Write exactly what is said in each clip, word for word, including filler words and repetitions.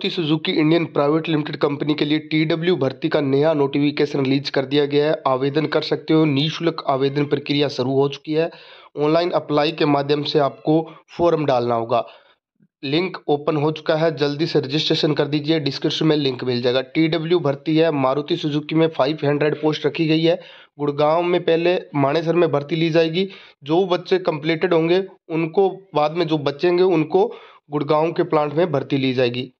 Maruti Suzuki Indian private limited company के लिए TW भर्ती का नया नोटिफिकेशन रिलीज कर दिया गया है। आवेदन कर सकते हो, निःशुल्क आवेदन प्रक्रिया शुरू हो चुकी है। ऑनलाइन अप्लाई के माध्यम से आपको फॉर्म डालना होगा। लिंक ओपन हो चुका है, जल्दी से रजिस्ट्रेशन कर दीजिए। डिस्क्रिप्शन में लिंक मिल जाएगा। टीडब्ल्यू भर्ती है मारुति सुजुकी में पाँच सौ पोस्ट रखी गई है। गुड़गांव में पहले माणेसर में भर्ती ली जाएगी। जो बच्चे कंप्लीटेड होंगे उनको बाद में, जो बचेंगे उनको गुड़गांव के प्लांट में भर्ती ली जाएगी।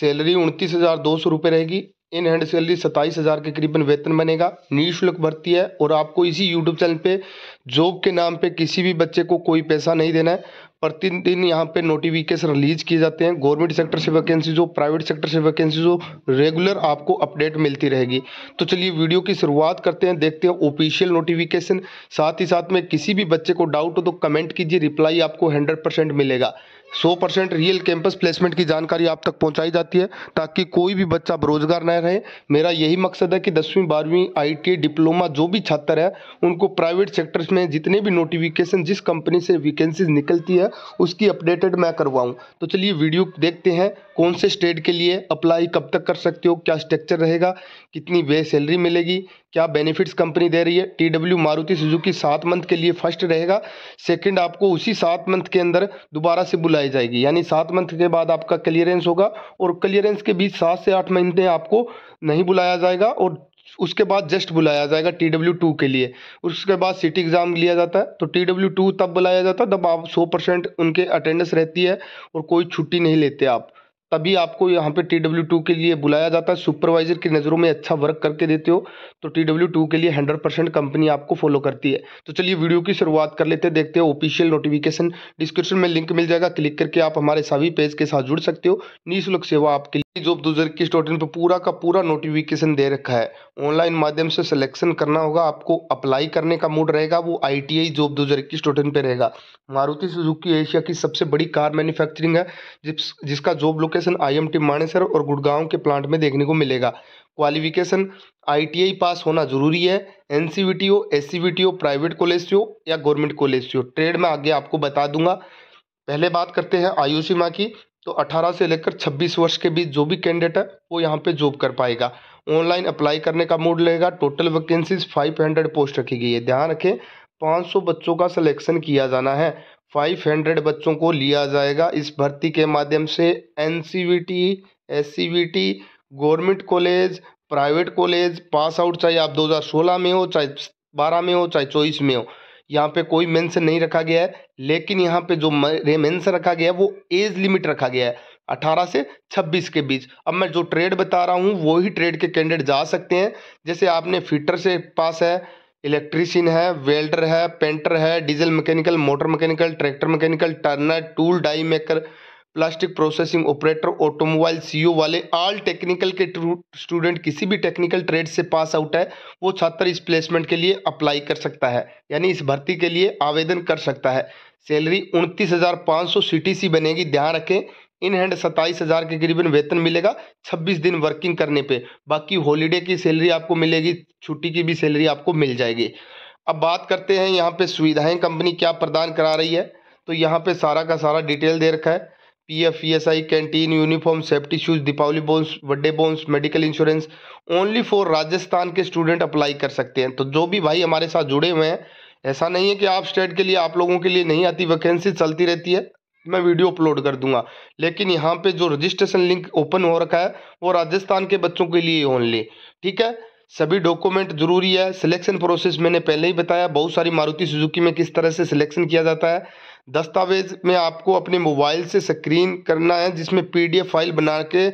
सैलरी उनतीस हज़ार दो सौ रुपये रहेगी। इन हैंड सैलरी सत्ताईस हज़ार के करीबन वेतन बनेगा। निःशुल्क भर्ती है और आपको इसी यूट्यूब चैनल पे जॉब के नाम पे किसी भी बच्चे को कोई पैसा नहीं देना है। प्रतिदिन यहाँ पे नोटिफिकेशन रिलीज किए जाते हैं। गवर्नमेंट सेक्टर से वैकेंसीज हो, प्राइवेट सेक्टर से वैकेंसीज हो, रेगुलर आपको अपडेट मिलती रहेगी। तो चलिए वीडियो की शुरुआत करते हैं, देखते हैं ऑफिशियल नोटिफिकेशन। साथ ही साथ में किसी भी बच्चे को डाउट हो तो कमेंट कीजिए, रिप्लाई आपको हंड्रेड परसेंट मिलेगा। सौ परसेंट रियल कैंपस प्लेसमेंट की जानकारी आप तक पहुंचाई जाती है ताकि कोई भी बच्चा बेरोजगार न रहे। मेरा यही मकसद है कि दसवीं बारहवीं आई टी आई डिप्लोमा जो भी छात्र है उनको प्राइवेट सेक्टर्स में जितने भी नोटिफिकेशन, जिस कंपनी से वैकेंसीज निकलती है उसकी अपडेटेड मैं करवाऊं। तो चलिए वीडियो देखते हैं कौन से स्टेट के लिए अप्लाई कब तक कर सकते हो, क्या स्ट्रक्चर रहेगा, कितनी वे सैलरी मिलेगी, क्या बेनिफिट्स कंपनी दे रही है। टीडब्ल्यू मारुति सुजुकी सात मंथ के लिए फर्स्ट रहेगा। सेकंड आपको उसी सात मंथ के अंदर दोबारा से बुलाई जाएगी, यानी सात मंथ के बाद आपका क्लियरेंस होगा और क्लियरेंस के बीच सात से आठ महीने आपको नहीं बुलाया जाएगा और उसके बाद जस्ट बुलाया जाएगा टीडब्ल्यू टू के लिए। उसके बाद सिटी एग्जाम लिया जाता है। तो टीडब्ल्यू टू तब बुलाया जाता है तब आप सौ परसेंट उनके अटेंडेंस रहती है और कोई छुट्टी नहीं लेते आप, तभी आपको यहाँ पे टी डब्ल्यू टू के लिए बुलाया जाता है। सुपरवाइजर की नज़रों में अच्छा वर्क करके देते हो तो टी डब्ल्यू टू के लिए हंड्रेड परसेंट कंपनी आपको फॉलो करती है। तो चलिए वीडियो की शुरुआत कर लेते हैं, देखते हैं ऑफिशियल नोटिफिकेशन। डिस्क्रिप्शन में लिंक मिल जाएगा, क्लिक करके आप हमारे सभी पेज के साथ जुड़ सकते हो। निःशुल्क सेवा आपके लिए। जॉब दो हज़ार इक्कीस डॉट इन पर पूरा का पूरा नोटिफिकेशन दे रखा है। ऑनलाइन माध्यम से सिलेक्शन करना होगा आपको। अप्लाई करने का मोड रहेगा वो आई टी आई जॉब दो हज़ार इक्कीस डॉट इन पर रहेगा। मारुति सुजुकी एशिया की सबसे बड़ी कार मैन्युफैक्चरिंग है जिस जिसका job location I M T Manesar और गुड़गांव के प्लांट में देखने को मिलेगा। क्वालिफिकेशन आई टी आई पास होना जरूरी है। एन सी वी टी हो, एस सी वी टी हो, प्राइवेट कॉलेज से हो या गवर्नमेंट कॉलेज से हो, ट्रेड में आगे आपको बता दूंगा। पहले बात करते हैं आयु सीमा की। तो अठारह से लेकर छब्बीस वर्ष के बीच जो भी कैंडिडेट है वो यहाँ पे जॉब कर पाएगा। ऑनलाइन अप्लाई करने का मोड रहेगा। Total vacancies five hundred post रखी गई है। ध्यान रखें, पाँच सौ बच्चों का सिलेक्शन किया जाना है। पाँच सौ बच्चों को लिया जाएगा इस भर्ती के माध्यम से। N C V T, S C V T, government college, private college pass out, चाहे आप दो हज़ार सोलह में हो, चाहे बारह में हो, चाहे चौबीस में हो, यहाँ पे कोई मेंशन नहीं रखा गया है। लेकिन यहाँ पे जो मेंशन रखा गया है वो एज लिमिट रखा गया है अठारह से छब्बीस के बीच। अब मैं जो ट्रेड बता रहा हूँ वही ट्रेड के कैंडिडेट जा सकते हैं। जैसे आपने फिटर से पास है, इलेक्ट्रीशियन है, वेल्डर है, पेंटर है, diesel mechanical, motor mechanical, tractor mechanical, turner, tool die maker, plastic processing operator, automobile C E O वाले ऑल टेक्निकल के स्टूडेंट, किसी भी टेक्निकल ट्रेड से पास आउट है वो छात्र इस प्लेसमेंट के लिए अप्लाई कर सकता है, यानी इस भर्ती के लिए आवेदन कर सकता है। सैलरी उनतीस हज़ार पाँच सौ सी टी सी बनेगी। ध्यान रखें, इन हैंड सत्ताईस हज़ार के करीबन वेतन मिलेगा छब्बीस दिन वर्किंग करने पे। बाकी हॉलीडे की सैलरी आपको मिलेगी, छुट्टी की भी सैलरी आपको मिल जाएगी। अब बात करते हैं यहाँ पे सुविधाएं कंपनी क्या प्रदान करा रही है। तो यहाँ पे सारा का सारा डिटेल दे रखा है। P F, E S I, canteen, uniform, safety shoes, Deepawali bonus, birthday bonus, medical insurance. Only for Rajasthan के स्टूडेंट अप्लाई कर सकते हैं। तो जो भी भाई हमारे साथ जुड़े हुए हैं, ऐसा नहीं है कि आप स्टेट के लिए आप लोगों के लिए नहीं आती, वैकेंसी चलती रहती है, मैं वीडियो अपलोड कर दूंगा। लेकिन यहाँ पे जो रजिस्ट्रेशन लिंक ओपन हो रखा है वो राजस्थान के बच्चों के लिए ओनली, ठीक है। सभी डॉक्यूमेंट जरूरी है। सिलेक्शन प्रोसेस मैंने पहले ही बताया, बहुत सारी मारुति सुजुकी में किस तरह से सिलेक्शन किया जाता है। दस्तावेज में आपको अपने मोबाइल से स्क्रीन करना है जिसमें पी डी एफ फाइल बना के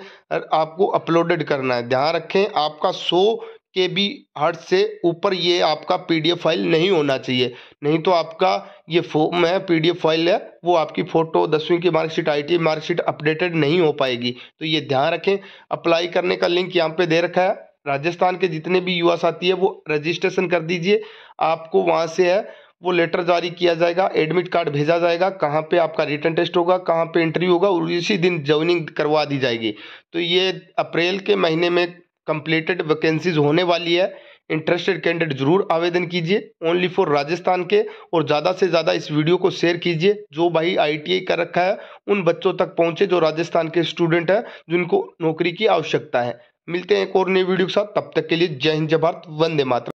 आपको अपलोडेड करना है। ध्यान रखें, आपका सौ के बी हर्ट से ऊपर ये आपका पी डी एफ फाइल नहीं होना चाहिए, नहीं तो आपका ये फॉर्म है, पी डी एफ फाइल है, वो आपकी फ़ोटो, दसवीं की marksheet, I T I marksheet updated नहीं हो पाएगी। तो ये ध्यान रखें। अप्लाई करने का लिंक यहाँ पे दे रखा है। राजस्थान के जितने भी युवा साथी है वो रजिस्ट्रेशन कर दीजिए। आपको वहाँ से है वो लेटर जारी किया जाएगा, एडमिट कार्ड भेजा जाएगा, कहाँ पे आपका रिटर्न टेस्ट होगा, कहाँ पे इंटरव्यू होगा और इसी दिन ज्वाइनिंग करवा दी जाएगी। तो ये अप्रैल के महीने में कंप्लीटेड वैकेंसीज होने वाली है। इंटरेस्टेड कैंडिडेट जरूर आवेदन कीजिए ओनली फॉर राजस्थान के, और ज़्यादा से ज़्यादा इस वीडियो को शेयर कीजिए। जो भाई आई टी आई कर रखा है उन बच्चों तक पहुँचे जो राजस्थान के स्टूडेंट हैं जिनको नौकरी की आवश्यकता है। मिलते हैं एक और नई वीडियो के साथ, तब तक के लिए जय हिंद, जय भारत, वंदे मातरम।